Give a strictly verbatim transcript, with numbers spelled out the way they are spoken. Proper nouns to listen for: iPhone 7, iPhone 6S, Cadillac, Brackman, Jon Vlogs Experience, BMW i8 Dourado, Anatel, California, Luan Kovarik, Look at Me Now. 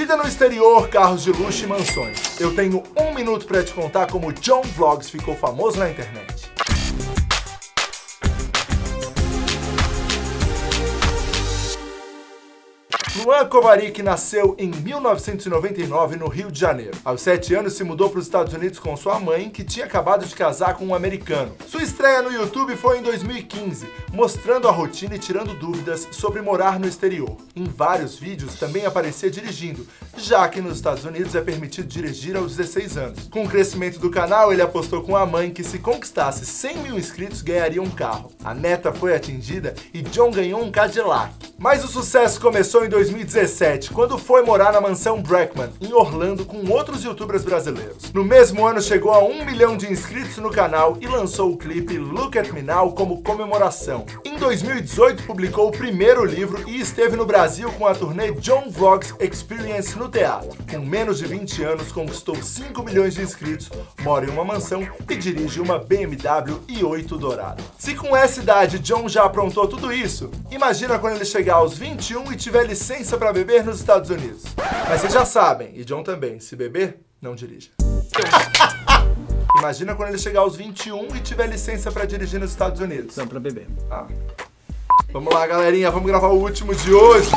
Vida no exterior, carros de luxo e mansões. Eu tenho um minuto para te contar como o Jon Vlogs ficou famoso na internet. Luan Kovarik nasceu em mil novecentos e noventa e nove no Rio de Janeiro. Aos sete anos se mudou para os Estados Unidos com sua mãe, que tinha acabado de casar com um americano. Sua estreia no YouTube foi em dois mil e quinze, mostrando a rotina e tirando dúvidas sobre morar no exterior. Em vários vídeos também aparecia dirigindo, já que nos Estados Unidos é permitido dirigir aos dezesseis anos. Com o crescimento do canal, ele apostou com a mãe que, se conquistasse cem mil inscritos, ganharia um carro. A meta foi atingida e Jon ganhou um Cadillac. Mas o sucesso começou em dois mil e dezessete, quando foi morar na mansão Brackman, em Orlando, com outros youtubers brasileiros. No mesmo ano chegou a um milhão de inscritos no canal e lançou o clipe Look at Me Now como comemoração. Em dois mil e dezoito publicou o primeiro livro e esteve no Brasil com a turnê Jon Vlogs Experience no teatro. Com menos de vinte anos conquistou cinco milhões de inscritos, mora em uma mansão e dirige uma B M W i oito Dourado. Se com essa idade Jon já aprontou tudo isso, imagina quando ele chegar aos vinte e um e tiver licença licença para beber nos Estados Unidos. Mas vocês já sabem, e Jon também, se beber, não dirija. Imagina quando ele chegar aos vinte e um e tiver licença para dirigir nos Estados Unidos. Não, para beber. Ah. Vamos lá, galerinha, vamos gravar o último de hoje.